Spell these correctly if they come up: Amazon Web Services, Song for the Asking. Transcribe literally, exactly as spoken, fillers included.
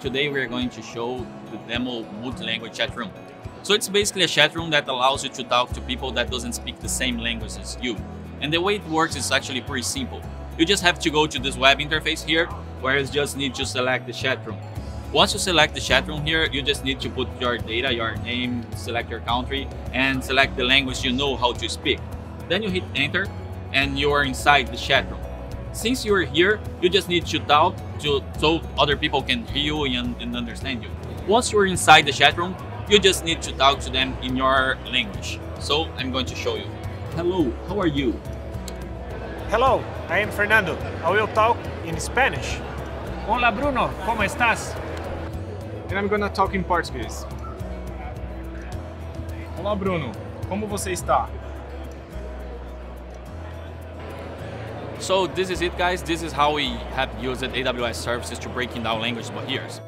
Today we are going to show the demo multi-language chat room. So it's basically a chat room that allows you to talk to people that doesn't speak the same language as you. And the way it works is actually pretty simple. You just have to go to this web interface here, where you just need to select the chat room. Once you select the chat room here, you just need to put your data, your name, select your country, and select the language you know how to speak. Then you hit enter, and you are inside the chat room. Since you are here, you just need to talk to, so other people can hear you and, and understand you. Once you are inside the chat room, you just need to talk to them in your language. So I'm going to show you. Hello, how are you? Hello, I am Fernando. I will talk in Spanish. Hola Bruno, ¿cómo estás? And I'm gonna talk in Portuguese. Olá Bruno, como você está? So this is it guys, this is how we have used A W S services to breaking down language barriers.